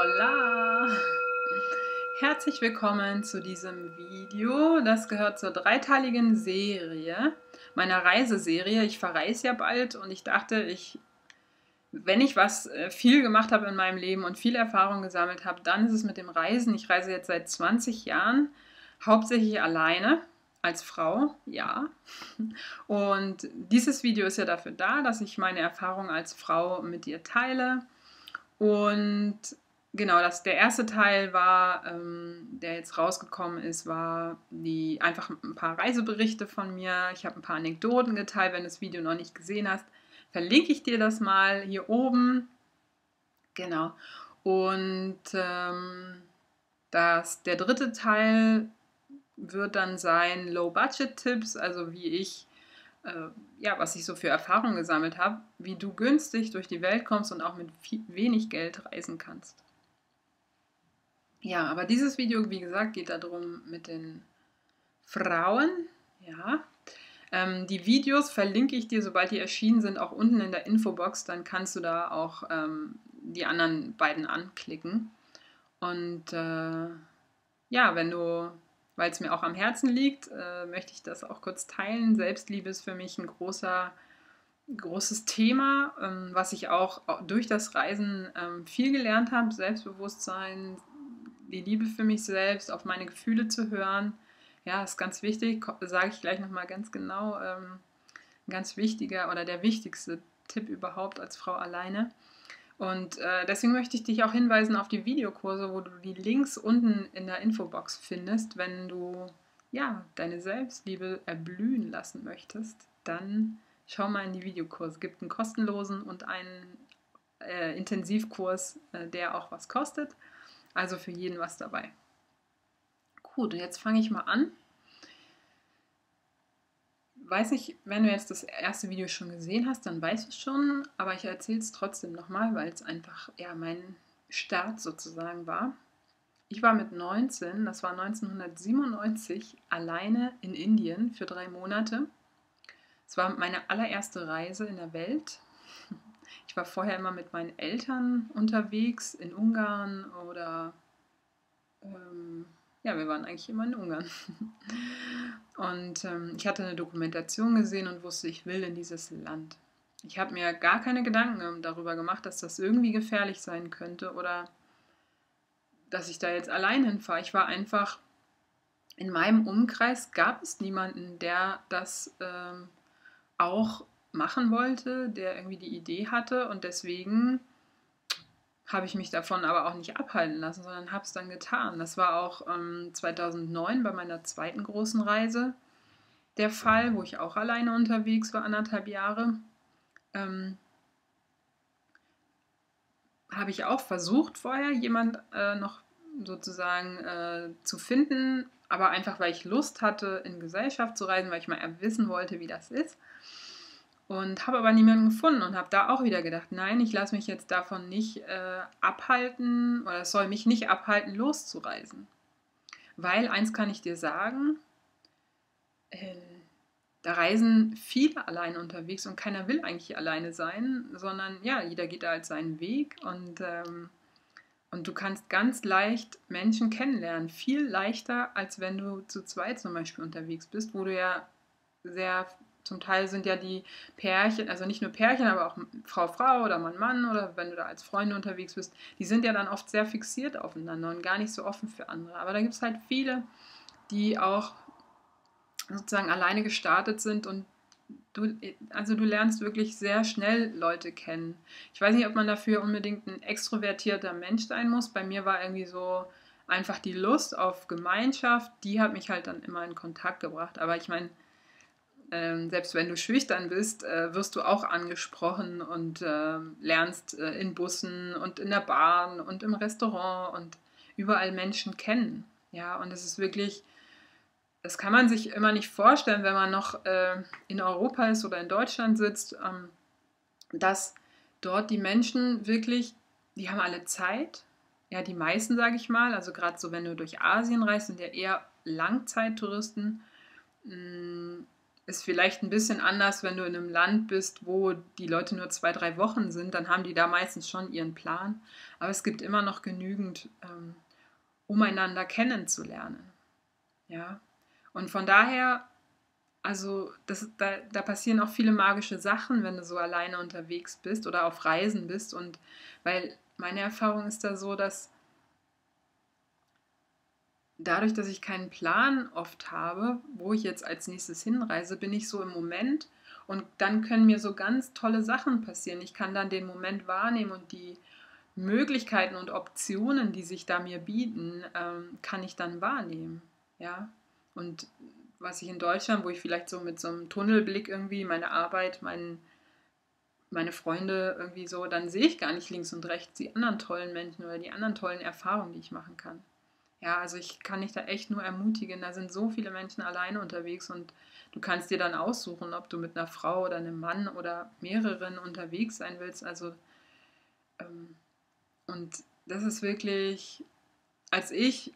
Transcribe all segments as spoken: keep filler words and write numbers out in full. Hola! Herzlich willkommen zu diesem Video. Das gehört zur dreiteiligen Serie, meiner Reiseserie. Ich verreise ja bald und ich dachte, ich, wenn ich was viel gemacht habe in meinem Leben und viel Erfahrung gesammelt habe, dann ist es mit dem Reisen. Ich reise jetzt seit zwanzig Jahren, hauptsächlich alleine, als Frau, ja. Und dieses Video ist ja dafür da, dass ich meine Erfahrung als Frau mit dir teile. Und genau, das, der erste Teil war, ähm, der jetzt rausgekommen ist, war die einfach ein paar Reiseberichte von mir. Ich habe ein paar Anekdoten geteilt. Wenn du das Video noch nicht gesehen hast, verlinke ich dir das mal hier oben. Genau. Und ähm, das, der dritte Teil wird dann sein Low-Budget-Tipps, also wie ich ja, was ich so für Erfahrungen gesammelt habe, wie du günstig durch die Welt kommst und auch mit viel, wenig Geld reisen kannst. Ja, aber dieses Video, wie gesagt, geht darum mit den Frauen. Ja, ähm, die Videos verlinke ich dir, sobald die erschienen sind, auch unten in der Infobox. Dann kannst du da auch ähm, die anderen beiden anklicken. Und äh, ja, wenn du... Weil es mir auch am Herzen liegt, äh, möchte ich das auch kurz teilen. Selbstliebe ist für mich ein großer, großes Thema, ähm, was ich auch durch das Reisen ähm, viel gelernt habe. Selbstbewusstsein, die Liebe für mich selbst, auf meine Gefühle zu hören. Ja, ist ganz wichtig, sage ich gleich nochmal ganz genau. Ähm, ein ganz wichtiger oder der wichtigste Tipp überhaupt als Frau alleine. Und äh, deswegen möchte ich dich auch hinweisen auf die Videokurse, wo du die Links unten in der Infobox findest. Wenn du ja, deine Selbstliebe erblühen lassen möchtest, dann schau mal in die Videokurse. Es gibt einen kostenlosen und einen äh, Intensivkurs, äh, der auch was kostet. Also für jeden was dabei. Gut, und jetzt fange ich mal an. Weiß nicht, wenn du jetzt das erste Video schon gesehen hast, dann weißt du es schon, aber ich erzähle es trotzdem nochmal, weil es einfach ja, mein Start sozusagen war. Ich war mit neunzehn, das war neunzehnhundertsiebenundneunzig, alleine in Indien für drei Monate. Es war meine allererste Reise in der Welt. Ich war vorher immer mit meinen Eltern unterwegs in Ungarn oder... Ähm, ja, wir waren eigentlich immer in Ungarn. Und ähm, ich hatte eine Dokumentation gesehen und wusste, ich will in dieses Land. Ich habe mir gar keine Gedanken darüber gemacht, dass das irgendwie gefährlich sein könnte oder dass ich da jetzt allein hinfahre. Ich war einfach, in meinem Umkreis gab es niemanden, der das ähm, auch machen wollte, der irgendwie die Idee hatte. Und deswegen habe ich mich davon aber auch nicht abhalten lassen, sondern habe es dann getan. Das war auch ähm, zweitausendneun bei meiner zweiten großen Reise der Fall, wo ich auch alleine unterwegs war, anderthalb Jahre. Ähm, habe ich auch versucht vorher, jemand äh, noch sozusagen äh, zu finden, aber einfach, weil ich Lust hatte, in Gesellschaft zu reisen, weil ich mal wissen wollte, wie das ist. Und habe aber niemanden gefunden und habe da auch wieder gedacht, nein, ich lasse mich jetzt davon nicht äh, abhalten oder es soll mich nicht abhalten, loszureisen. Weil, eins kann ich dir sagen, äh, da reisen viele alleine unterwegs und keiner will eigentlich alleine sein, sondern ja, jeder geht da halt seinen Weg und, ähm, und du kannst ganz leicht Menschen kennenlernen. Viel leichter, als wenn du zu zweit zum Beispiel unterwegs bist, wo du ja sehr... Zum Teil sind ja die Pärchen, also nicht nur Pärchen, aber auch Frau-Frau oder Mann-Mann oder wenn du da als Freunde unterwegs bist, die sind ja dann oft sehr fixiert aufeinander und gar nicht so offen für andere. Aber da gibt es halt viele, die auch sozusagen alleine gestartet sind und du, also du lernst wirklich sehr schnell Leute kennen. Ich weiß nicht, ob man dafür unbedingt ein extrovertierter Mensch sein muss. Bei mir war irgendwie so einfach die Lust auf Gemeinschaft, die hat mich halt dann immer in Kontakt gebracht. Aber ich meine, Ähm, selbst wenn du schüchtern bist, äh, wirst du auch angesprochen und äh, lernst äh, in Bussen und in der Bahn und im Restaurant und überall Menschen kennen. Ja, und es ist wirklich, das kann man sich immer nicht vorstellen, wenn man noch äh, in Europa ist oder in Deutschland sitzt, ähm, dass dort die Menschen wirklich, die haben alle Zeit, ja, die meisten, sage ich mal, also gerade so, wenn du durch Asien reist, sind ja eher Langzeittouristen, mh, Ist vielleicht ein bisschen anders, wenn du in einem Land bist, wo die Leute nur zwei, drei Wochen sind, dann haben die da meistens schon ihren Plan. Aber es gibt immer noch genügend, ähm, um einander kennenzulernen. Ja? Und von daher, also das, da, da passieren auch viele magische Sachen, wenn du so alleine unterwegs bist oder auf Reisen bist. Und weil meine Erfahrung ist da so, dass dadurch, dass ich keinen Plan oft habe, wo ich jetzt als nächstes hinreise, bin ich so im Moment und dann können mir so ganz tolle Sachen passieren. Ich kann dann den Moment wahrnehmen und die Möglichkeiten und Optionen, die sich da mir bieten, ähm, kann ich dann wahrnehmen. Ja? Und was ich in Deutschland, wo ich vielleicht so mit so einem Tunnelblick irgendwie meine Arbeit, mein, meine Freunde irgendwie so, dann sehe ich gar nicht links und rechts die anderen tollen Menschen oder die anderen tollen Erfahrungen, die ich machen kann. Ja, also ich kann dich da echt nur ermutigen, da sind so viele Menschen alleine unterwegs und du kannst dir dann aussuchen, ob du mit einer Frau oder einem Mann oder mehreren unterwegs sein willst. Also ähm, und das ist wirklich, als ich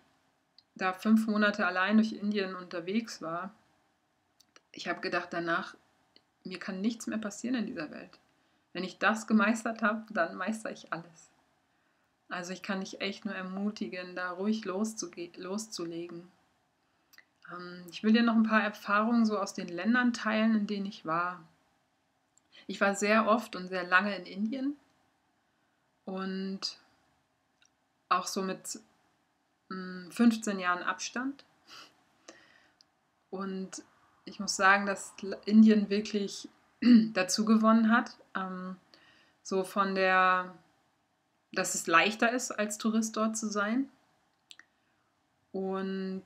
da fünf Monate allein durch Indien unterwegs war, ich habe gedacht danach, mir kann nichts mehr passieren in dieser Welt. Wenn ich das gemeistert habe, dann meistere ich alles. Also ich kann dich echt nur ermutigen, da ruhig loszulegen. Ähm, ich will dir noch ein paar Erfahrungen so aus den Ländern teilen, in denen ich war. Ich war sehr oft und sehr lange in Indien und auch so mit mh, fünfzehn Jahren Abstand. Und ich muss sagen, dass Indien wirklich dazu gewonnen hat, ähm, so von der... dass es leichter ist, als Tourist dort zu sein und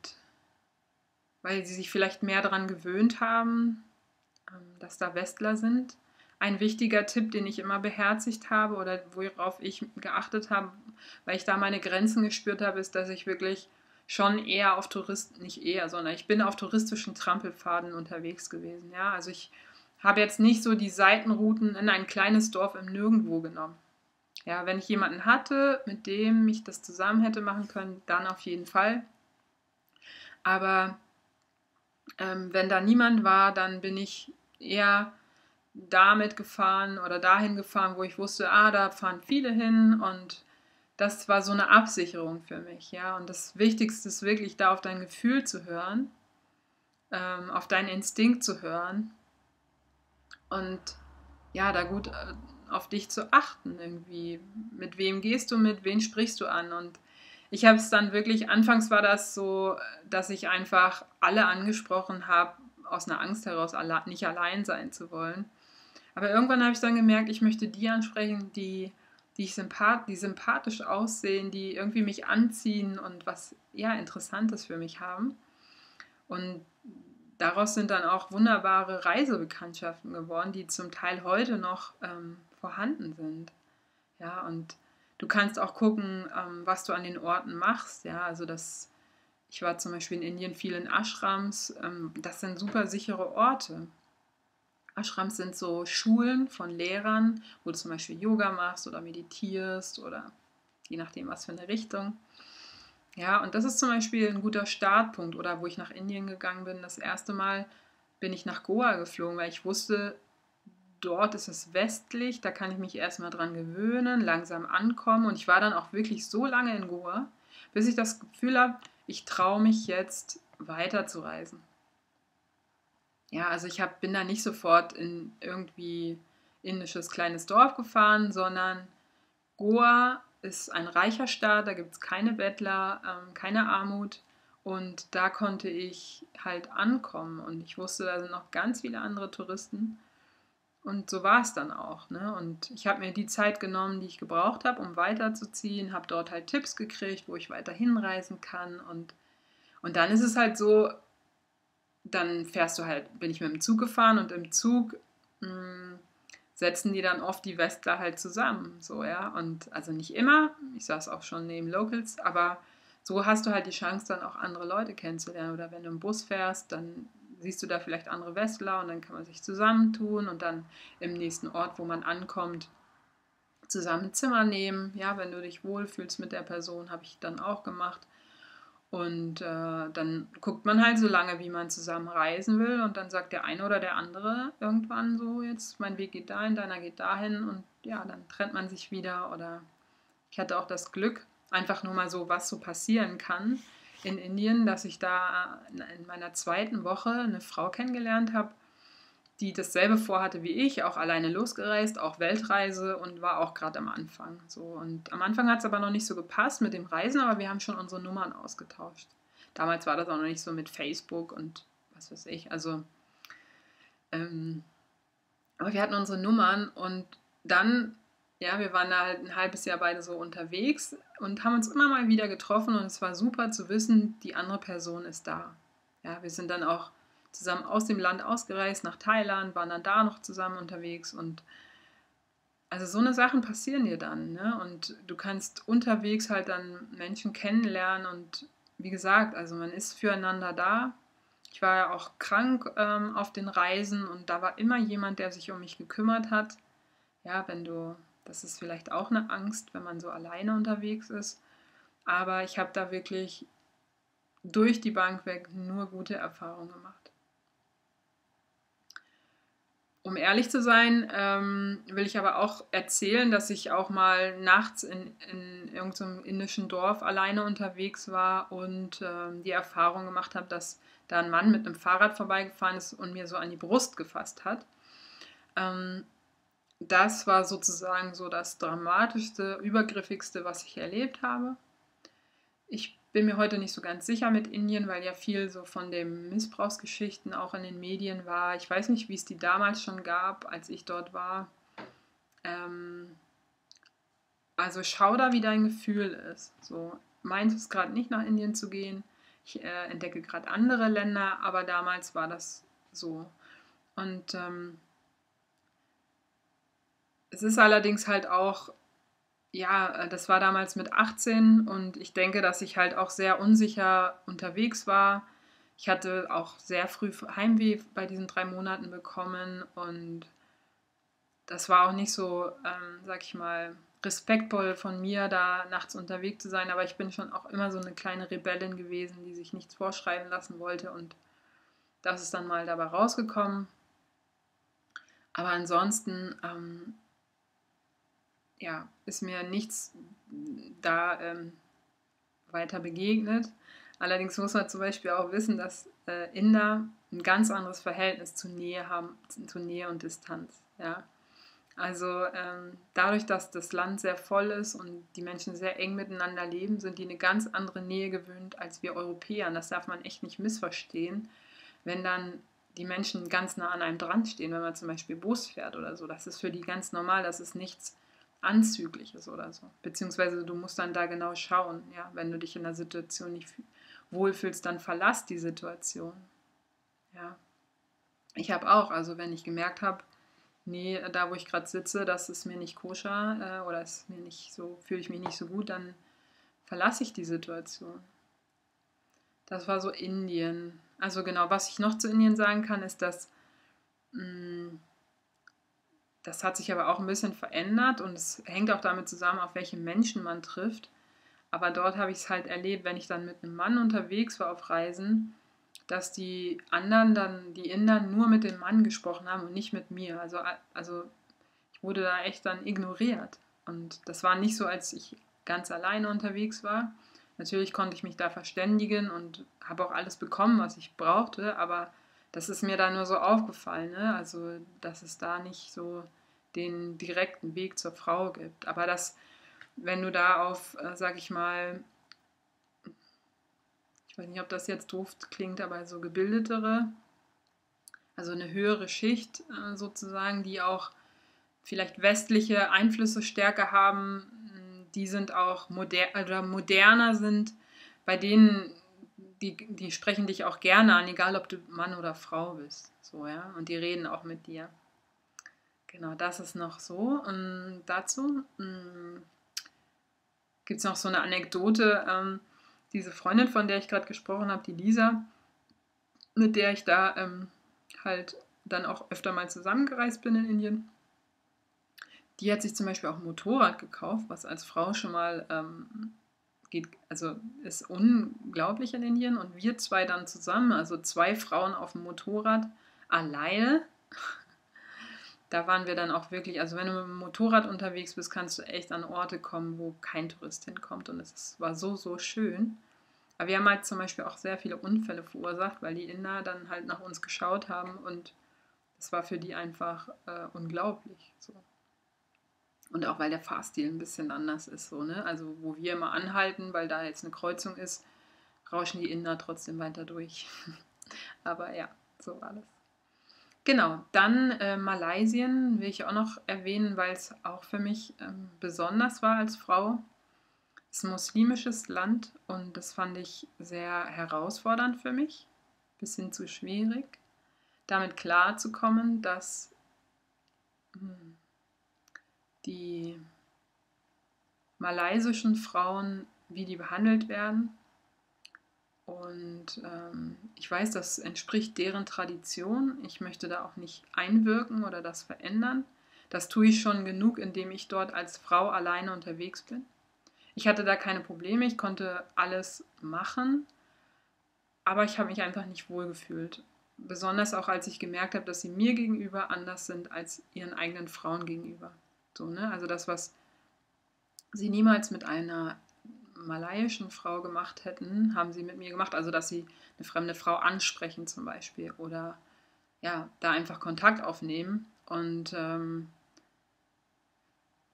weil sie sich vielleicht mehr daran gewöhnt haben, dass da Westler sind. Ein wichtiger Tipp, den ich immer beherzigt habe oder worauf ich geachtet habe, weil ich da meine Grenzen gespürt habe, ist, dass ich wirklich schon eher auf Touristen, nicht eher, sondern ich bin auf touristischen Trampelpfaden unterwegs gewesen. Ja? Also ich habe jetzt nicht so die Seitenrouten in ein kleines Dorf im Nirgendwo genommen. Ja, wenn ich jemanden hatte, mit dem ich das zusammen hätte machen können, dann auf jeden Fall. Aber ähm, wenn da niemand war, dann bin ich eher damit gefahren oder dahin gefahren, wo ich wusste, ah, da fahren viele hin und das war so eine Absicherung für mich. Ja? Und das Wichtigste ist wirklich, da auf dein Gefühl zu hören, ähm, auf deinen Instinkt zu hören und ja, da gut... Äh, auf dich zu achten irgendwie. Mit wem gehst du mit, wen sprichst du an? Und ich habe es dann wirklich, anfangs war das so, dass ich einfach alle angesprochen habe, aus einer Angst heraus, alle, nicht allein sein zu wollen. Aber irgendwann habe ich dann gemerkt, ich möchte die ansprechen, die, die, ich sympath die sympathisch aussehen, die irgendwie mich anziehen und was ja Interessantes für mich haben. Und daraus sind dann auch wunderbare Reisebekanntschaften geworden, die zum Teil heute noch ähm, vorhanden sind. Ja, und du kannst auch gucken, ähm, was du an den Orten machst. Ja, also das, ich war zum Beispiel in Indien viel in Ashrams. Ähm, das sind super sichere Orte. Ashrams sind so Schulen von Lehrern, wo du zum Beispiel Yoga machst oder meditierst oder je nachdem, was für eine Richtung. Ja, und das ist zum Beispiel ein guter Startpunkt. Oder wo ich nach Indien gegangen bin, das erste Mal bin ich nach Goa geflogen, weil ich wusste, dort ist es westlich, da kann ich mich erstmal dran gewöhnen, langsam ankommen. Und ich war dann auch wirklich so lange in Goa, bis ich das Gefühl habe, ich traue mich jetzt weiterzureisen. Ja, also ich hab, bin da nicht sofort in irgendwie indisches kleines Dorf gefahren, sondern Goa ist ein reicher Staat, da gibt es keine Bettler, ähm, keine Armut und da konnte ich halt ankommen und ich wusste, da sind noch ganz viele andere Touristen und so war es dann auch. Ne? Und ich habe mir die Zeit genommen, die ich gebraucht habe, um weiterzuziehen, habe dort halt Tipps gekriegt, wo ich weiter hinreisen kann und, und dann ist es halt so, dann fährst du halt, bin ich mit dem Zug gefahren und im Zug mh, setzen die dann oft die Westler halt zusammen, so, ja, und also nicht immer, ich saß auch schon neben Locals, aber so hast du halt die Chance, dann auch andere Leute kennenzulernen oder wenn du im Bus fährst, dann siehst du da vielleicht andere Westler und dann kann man sich zusammentun und dann im nächsten Ort, wo man ankommt, zusammen ein Zimmer nehmen, ja, wenn du dich wohlfühlst mit der Person, habe ich dann auch gemacht Und äh, dann guckt man halt so lange, wie man zusammen reisen will, und dann sagt der eine oder der andere irgendwann so, jetzt mein Weg geht dahin, deiner geht dahin, und ja, dann trennt man sich wieder. Oder ich hatte auch das Glück, einfach nur mal so, was so passieren kann in Indien, dass ich da in meiner zweiten Woche eine Frau kennengelernt habe, die dasselbe vorhatte wie ich, auch alleine losgereist, auch Weltreise, und war auch gerade am Anfang. So, und am Anfang hat es aber noch nicht so gepasst mit dem Reisen, aber wir haben schon unsere Nummern ausgetauscht. Damals war das auch noch nicht so mit Facebook und was weiß ich. Also, ähm, aber wir hatten unsere Nummern, und dann, ja, wir waren da halt ein halbes Jahr beide so unterwegs und haben uns immer mal wieder getroffen, und es war super zu wissen, die andere Person ist da. Ja, wir sind dann auch zusammen aus dem Land ausgereist nach Thailand, waren dann da noch zusammen unterwegs, und also so eine Sachen passieren dir dann, ne? Und du kannst unterwegs halt dann Menschen kennenlernen, und wie gesagt, also man ist füreinander da. Ich war ja auch krank ähm, auf den Reisen, und da war immer jemand, der sich um mich gekümmert hat. Ja, wenn du, das ist vielleicht auch eine Angst, wenn man so alleine unterwegs ist, aber ich habe da wirklich durch die Bank weg nur gute Erfahrungen gemacht. Um ehrlich zu sein, ähm, will ich aber auch erzählen, dass ich auch mal nachts in, in irgendeinem indischen Dorf alleine unterwegs war und ähm, die Erfahrung gemacht habe, dass da ein Mann mit einem Fahrrad vorbeigefahren ist und mir so an die Brust gefasst hat. Ähm, das war sozusagen so das Dramatischste, Übergriffigste, was ich erlebt habe. Ich bin mir heute nicht so ganz sicher mit Indien, weil ja viel so von den Missbrauchsgeschichten auch in den Medien war. Ich weiß nicht, wie es die damals schon gab, als ich dort war. Ähm also schau da, wie dein Gefühl ist. So, meins ist gerade nicht, nach Indien zu gehen. Ich äh, entdecke gerade andere Länder, aber damals war das so. Und ähm es ist allerdings halt auch, ja, das war damals mit achtzehn, und ich denke, dass ich halt auch sehr unsicher unterwegs war. Ich hatte auch sehr früh Heimweh bei diesen drei Monaten bekommen, und das war auch nicht so, ähm, sag ich mal, respektvoll von mir, da nachts unterwegs zu sein. Aber ich bin schon auch immer so eine kleine Rebellin gewesen, die sich nichts vorschreiben lassen wollte, und das ist dann mal dabei rausgekommen. Aber ansonsten, ähm, ja, ist mir nichts da ähm, weiter begegnet. Allerdings muss man zum Beispiel auch wissen, dass äh, Inder ein ganz anderes Verhältnis zu Nähe haben, zu Nähe und Distanz. Ja? Also ähm, dadurch, dass das Land sehr voll ist und die Menschen sehr eng miteinander leben, sind die eine ganz andere Nähe gewöhnt als wir Europäer. Und das darf man echt nicht missverstehen, wenn dann die Menschen ganz nah an einem dran stehen, wenn man zum Beispiel Bus fährt oder so. Das ist für die ganz normal, das ist nichts Anzügliches oder so. Beziehungsweise du musst dann da genau schauen. Ja? Wenn du dich in der Situation nicht wohlfühlst, dann verlass die Situation. Ja. Ich habe auch, also wenn ich gemerkt habe, nee, da wo ich gerade sitze, das ist mir nicht koscher äh, oder ist mir nicht so, fühle ich mich nicht so gut, dann verlasse ich die Situation. Das war so Indien. Also genau, was ich noch zu Indien sagen kann, ist, dass mh, das hat sich aber auch ein bisschen verändert, und es hängt auch damit zusammen, auf welche Menschen man trifft. Aber dort habe ich es halt erlebt, wenn ich dann mit einem Mann unterwegs war auf Reisen, dass die anderen dann, die Indern, nur mit dem Mann gesprochen haben und nicht mit mir. Also, also ich wurde da echt dann ignoriert. Und das war nicht so, als ich ganz alleine unterwegs war. Natürlich konnte ich mich da verständigen und habe auch alles bekommen, was ich brauchte, aber das ist mir da nur so aufgefallen, ne? Also dass es da nicht so den direkten Weg zur Frau gibt. Aber dass, wenn du da auf, äh, sag ich mal, ich weiß nicht, ob das jetzt doof klingt, aber so gebildetere, also eine höhere Schicht äh, sozusagen, die auch vielleicht westliche Einflüsse stärker haben, die sind auch moder- oder moderner sind, bei denen Die, die sprechen dich auch gerne an, egal ob du Mann oder Frau bist. So, ja? Und die reden auch mit dir. Genau, das ist noch so. Und dazu gibt es noch so eine Anekdote. Ähm, diese Freundin, von der ich gerade gesprochen habe, die Lisa, mit der ich da ähm, halt dann auch öfter mal zusammengereist bin in Indien, die hat sich zum Beispiel auch ein Motorrad gekauft, was als Frau schon mal ähm, geht, also ist unglaublich in Indien. Und wir zwei dann zusammen, also zwei Frauen auf dem Motorrad alleine. Da waren wir dann auch wirklich, also wenn du mit dem Motorrad unterwegs bist, kannst du echt an Orte kommen, wo kein Tourist hinkommt. Und es war so, so schön. Aber wir haben halt zum Beispiel auch sehr viele Unfälle verursacht, weil die Inder dann halt nach uns geschaut haben und das war für die einfach äh, unglaublich. So. Und auch weil der Fahrstil ein bisschen anders ist. So, ne? Also wo wir immer anhalten, weil da jetzt eine Kreuzung ist, rauschen die Inder trotzdem weiter durch. Aber ja, so war das. Genau, dann äh, Malaysien will ich auch noch erwähnen, weil es auch für mich ähm, besonders war als Frau. Es ist ein muslimisches Land und das fand ich sehr herausfordernd für mich. Bisschen zu schwierig, damit klarzukommen, dass mh, die malaysischen Frauen, wie die behandelt werden. Und ähm, ich weiß, das entspricht deren Tradition. Ich möchte da auch nicht einwirken oder das verändern. Das tue ich schon genug, indem ich dort als Frau alleine unterwegs bin. Ich hatte da keine Probleme, ich konnte alles machen, aber ich habe mich einfach nicht wohl gefühlt. Besonders auch, als ich gemerkt habe, dass sie mir gegenüber anders sind als ihren eigenen Frauen gegenüber. So, ne? Also das, was sie niemals mit einer malaiischen Frau gemacht hätten, haben sie mit mir gemacht. Also, dass sie eine fremde Frau ansprechen zum Beispiel oder ja, da einfach Kontakt aufnehmen. Und ähm,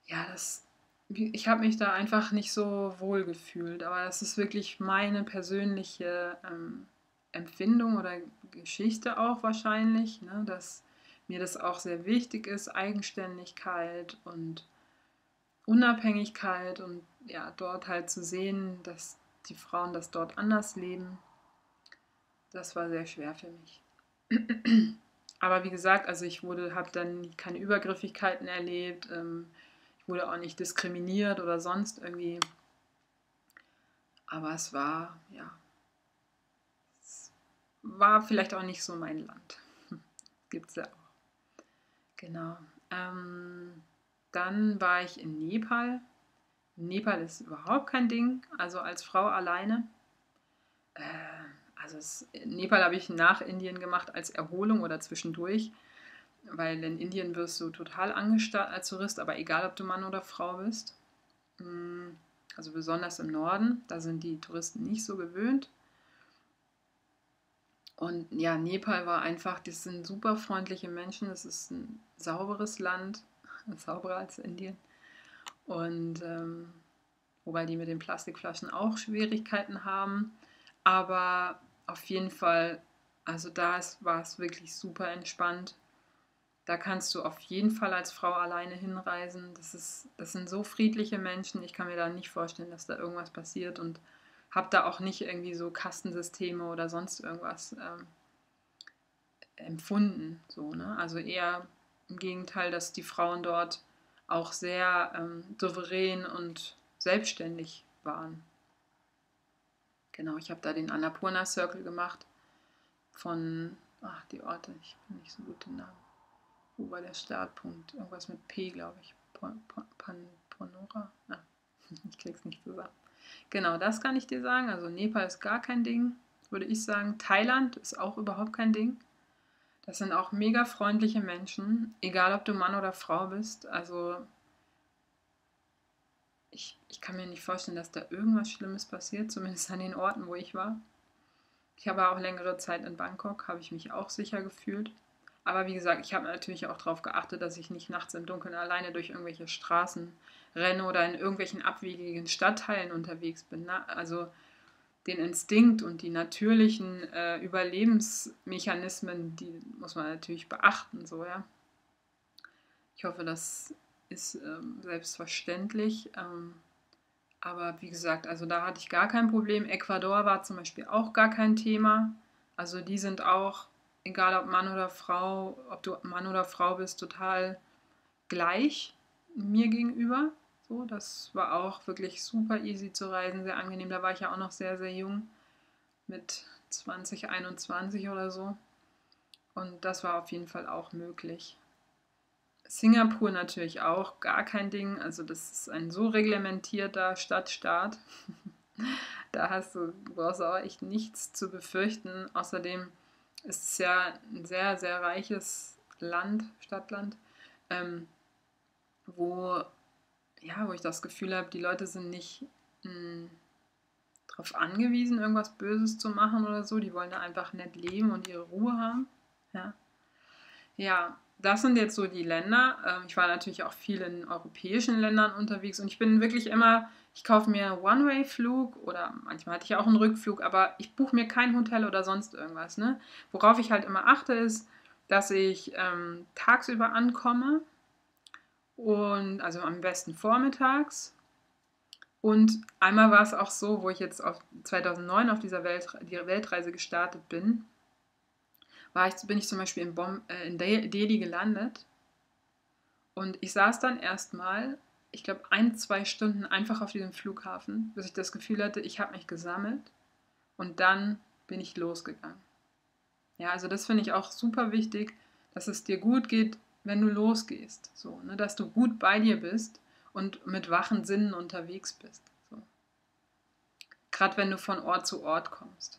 ja, das, ich habe mich da einfach nicht so wohl gefühlt. Aber das ist wirklich meine persönliche ähm, Empfindung oder Geschichte auch wahrscheinlich, ne? Dass mir das auch sehr wichtig ist, Eigenständigkeit und Unabhängigkeit und ja, dort halt zu sehen, dass die Frauen das dort anders leben, das war sehr schwer für mich. Aber wie gesagt, also ich wurde, habe dann keine Übergriffigkeiten erlebt, ähm, ich wurde auch nicht diskriminiert oder sonst irgendwie. Aber es war, ja, es war vielleicht auch nicht so mein Land. Gibt's ja auch. Genau. Ähm, Dann war ich in Nepal. Nepal ist überhaupt kein Ding, also als Frau alleine. Äh, also es, Nepal habe ich nach Indien gemacht als Erholung oder zwischendurch, weil in Indien wirst du total angestarrt als Tourist, aber egal, ob du Mann oder Frau bist. Also besonders im Norden, da sind die Touristen nicht so gewöhnt. Und ja, Nepal war einfach, das sind super freundliche Menschen, es ist ein sauberes Land. Sauberer als Indien. Und ähm, wobei die mit den Plastikflaschen auch Schwierigkeiten haben. Aber auf jeden Fall, also da war es wirklich super entspannt. Da kannst du auf jeden Fall als Frau alleine hinreisen. Das ist, das sind so friedliche Menschen. Ich kann mir da nicht vorstellen, dass da irgendwas passiert. Und habe da auch nicht irgendwie so Kastensysteme oder sonst irgendwas ähm, empfunden. So, ne? Also eher im Gegenteil, dass die Frauen dort auch sehr ähm, souverän und selbstständig waren. Genau, ich habe da den Annapurna Circle gemacht von, ach die Orte, ich bin nicht so gut im Namen. Wo war der Startpunkt? Irgendwas mit P, glaube ich. Panora? Ah, ich krieg's nicht zusammen. Genau, das kann ich dir sagen. Also Nepal ist gar kein Ding, würde ich sagen. Thailand ist auch überhaupt kein Ding. Das sind auch mega freundliche Menschen, egal ob du Mann oder Frau bist. Also ich, ich kann mir nicht vorstellen, dass da irgendwas Schlimmes passiert, zumindest an den Orten, wo ich war. Ich habe auch längere Zeit in Bangkok, habe ich mich auch sicher gefühlt. Aber wie gesagt, ich habe natürlich auch darauf geachtet, dass ich nicht nachts im Dunkeln alleine durch irgendwelche Straßen renne oder in irgendwelchen abwegigen Stadtteilen unterwegs bin. Also den Instinkt und die natürlichen äh, Überlebensmechanismen, die muss man natürlich beachten. So, ja. Ich hoffe, das ist ähm, selbstverständlich. Ähm, aber wie gesagt, also da hatte ich gar kein Problem. Ecuador war zum Beispiel auch gar kein Thema. Also die sind auch, egal ob Mann oder Frau, ob du Mann oder Frau bist, total gleich mir gegenüber. Das war auch wirklich super easy zu reisen, sehr angenehm. Da war ich ja auch noch sehr, sehr jung, mit zwanzig, einundzwanzig oder so. Und das war auf jeden Fall auch möglich. Singapur natürlich auch, gar kein Ding. Also das ist ein so reglementierter Stadtstaat. Da hast du, brauchst du auch echt nichts zu befürchten. Außerdem ist es ja ein sehr, sehr reiches Land, Stadtland, ähm, wo, ja, wo ich das Gefühl habe, die Leute sind nicht mh, darauf angewiesen, irgendwas Böses zu machen oder so. Die wollen da einfach nett leben und ihre Ruhe haben. Ja, ja, das sind jetzt so die Länder. Ähm, ich war natürlich auch viel in europäischen Ländern unterwegs und ich bin wirklich immer, ich kaufe mir einen One-Way-Flug oder manchmal hatte ich auch einen Rückflug, aber ich buche mir kein Hotel oder sonst irgendwas. Ne? Worauf ich halt immer achte ist, dass ich ähm, tagsüber ankomme und also am besten vormittags. Und einmal war es auch so, wo ich jetzt auf zweitausendneun auf dieser Weltre- die Weltreise gestartet bin, war ich, bin ich zum Beispiel in, Bom- äh, in De- Delhi gelandet und ich saß dann erstmal, ich glaube, ein, zwei Stunden einfach auf diesem Flughafen, bis ich das Gefühl hatte, ich habe mich gesammelt und dann bin ich losgegangen. Ja, also das finde ich auch super wichtig, dass es dir gut geht, wenn du losgehst, so, ne, dass du gut bei dir bist und mit wachen Sinnen unterwegs bist, so. Gerade wenn du von Ort zu Ort kommst.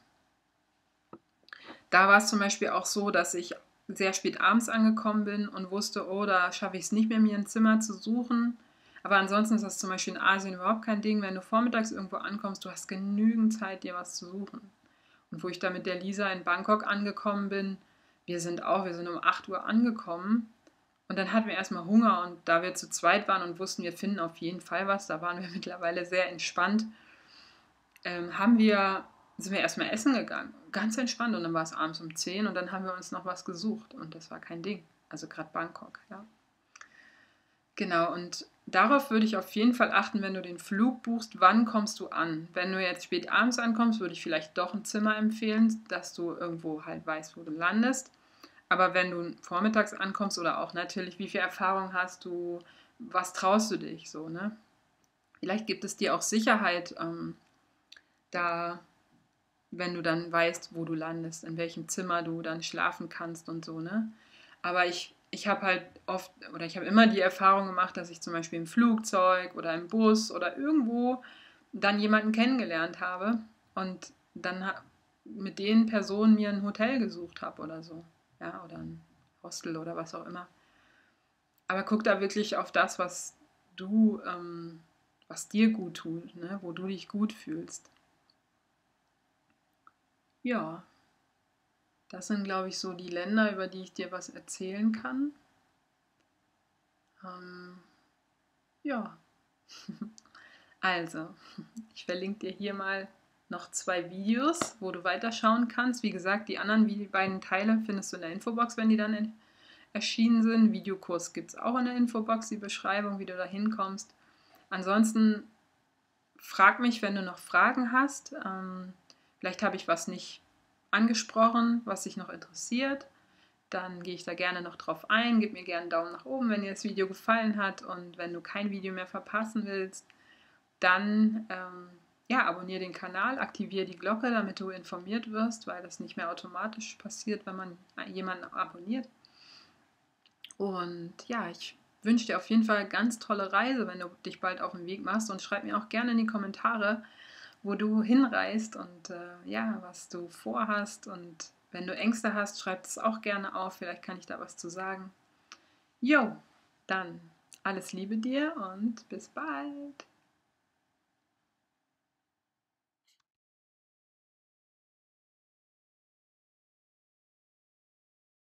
Da war es zum Beispiel auch so, dass ich sehr spät abends angekommen bin und wusste, oh, da schaffe ich es nicht mehr, mir ein Zimmer zu suchen. Aber ansonsten ist das zum Beispiel in Asien überhaupt kein Ding. Wenn du vormittags irgendwo ankommst, du hast genügend Zeit, dir was zu suchen. Und wo ich da mit der Lisa in Bangkok angekommen bin, wir sind auch, wir sind um acht Uhr angekommen und dann hatten wir erstmal Hunger und da wir zu zweit waren und wussten, wir finden auf jeden Fall was, da waren wir mittlerweile sehr entspannt, ähm, haben wir... sind wir erstmal essen gegangen, ganz entspannt und dann war es abends um zehn und dann haben wir uns noch was gesucht und das war kein Ding, also gerade Bangkok, ja. Genau, und darauf würde ich auf jeden Fall achten, wenn du den Flug buchst, wann kommst du an? Wenn du jetzt spät abends ankommst, würde ich vielleicht doch ein Zimmer empfehlen, dass du irgendwo halt weißt, wo du landest, aber wenn du vormittags ankommst oder auch natürlich, wie viel Erfahrung hast du, was traust du dich so, ne? Vielleicht gibt es dir auch Sicherheit, ähm, da... wenn du dann weißt, wo du landest, in welchem Zimmer du dann schlafen kannst und so, ne? Aber ich, ich habe halt oft, oder ich habe immer die Erfahrung gemacht, dass ich zum Beispiel im Flugzeug oder im Bus oder irgendwo dann jemanden kennengelernt habe und dann mit den Personen mir ein Hotel gesucht habe oder so, ja, oder ein Hostel oder was auch immer. Aber guck da wirklich auf das, was du, ähm, was dir gut tut, ne? Wo du dich gut fühlst. Ja, das sind, glaube ich, so die Länder, über die ich dir was erzählen kann. Ähm, ja, also, ich verlinke dir hier mal noch zwei Videos, wo du weiterschauen kannst. Wie gesagt, die anderen die beiden Teile findest du in der Infobox, wenn die dann erschienen sind. Videokurs gibt es auch in der Infobox, die Beschreibung, wie du da hinkommst. Ansonsten frag mich, wenn du noch Fragen hast. Ähm, Vielleicht habe ich was nicht angesprochen, was dich noch interessiert. Dann gehe ich da gerne noch drauf ein. Gib mir gerne einen Daumen nach oben, wenn dir das Video gefallen hat. Und wenn du kein Video mehr verpassen willst, dann ähm, ja, abonniere den Kanal, aktiviere die Glocke, damit du informiert wirst, weil das nicht mehr automatisch passiert, wenn man jemanden abonniert. Und ja, ich wünsche dir auf jeden Fall eine ganz tolle Reise, wenn du dich bald auf den Weg machst. Und schreib mir auch gerne in die Kommentare, wo du hinreist und äh, ja, was du vorhast. Und wenn du Ängste hast, schreib es auch gerne auf. Vielleicht kann ich da was zu sagen. Jo, dann alles Liebe dir und bis bald.